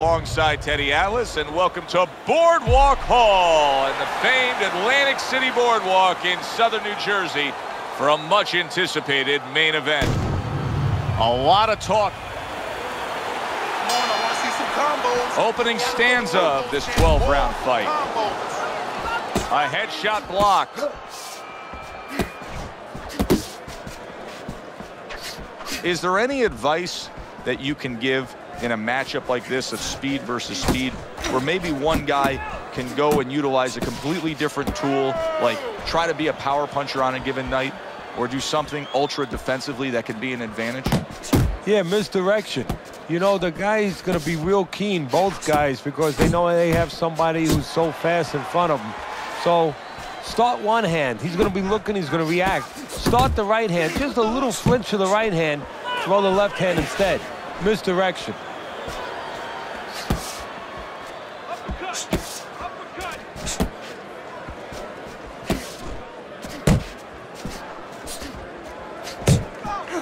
Alongside Teddy Atlas, and welcome to Boardwalk Hall and the famed Atlantic City Boardwalk in southern New Jersey for a much-anticipated main event. A lot of talk. Come on, I want to see some combos. Opening stanza of this 12-round fight. A headshot block. Is there any advice that you can give in a matchup like this of speed versus speed, where maybe one guy can go and utilize a completely different tool, like try to be a power puncher on a given night, or do something ultra defensively that can be an advantage? Yeah, misdirection. You know, the guy's gonna be real keen, both guys, because they know they have somebody who's so fast in front of them. So start one hand. He's gonna be looking, he's gonna react. Start the right hand, just a little flinch to the right hand, throw the left hand instead. Misdirection.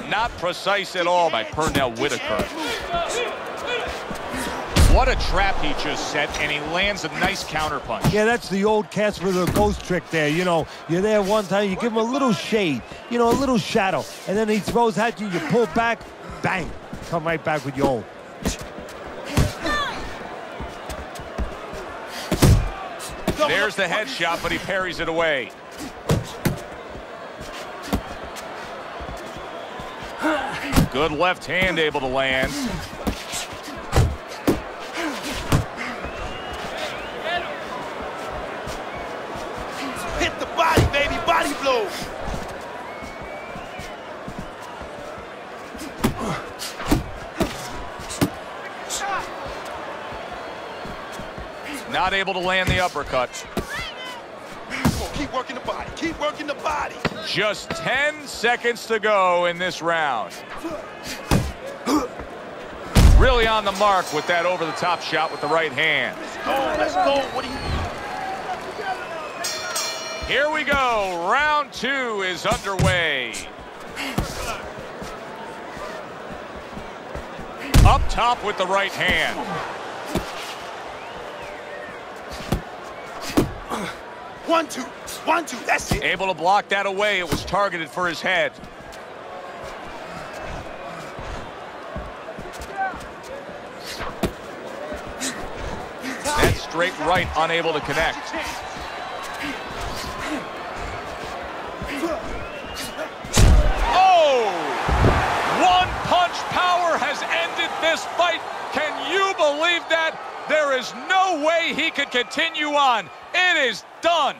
Not precise at all by Pernell Whitaker. What a trap he just set, and he lands a nice counterpunch. Yeah, that's the old Casper the Ghost trick there. You know, you're there one time, you give him a little shade, you know, a little shadow, and then he throws at you, you pull back, bang, come right back with your own. There's the headshot, but he parries it away. Good left hand able to land. Hit the body, baby, body blow. Not able to land the uppercut. Keep working the body, keep working the body. Just 10 seconds to go in this round. Really on the mark with that over-the-top shot with the right hand. Let's go, let's go. What do you... Here we go, round two is underway. Up top with the right hand. One, two, that's it. Able to block that away. It was targeted for his head. That straight right, unable to connect. Oh! One punch power has ended this fight. Can you believe that? There is no way he could continue on. It is done.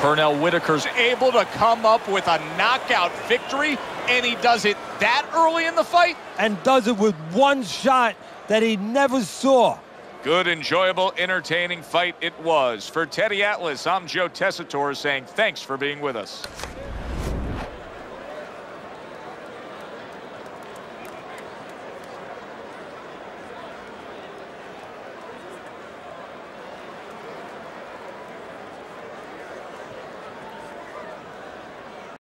Pernell Whitaker's able to come up with a knockout victory, and he does it that early in the fight? And does it with one shot that he never saw. Good, enjoyable, entertaining fight it was. For Teddy Atlas, I'm Joe Tessitore saying thanks for being with us.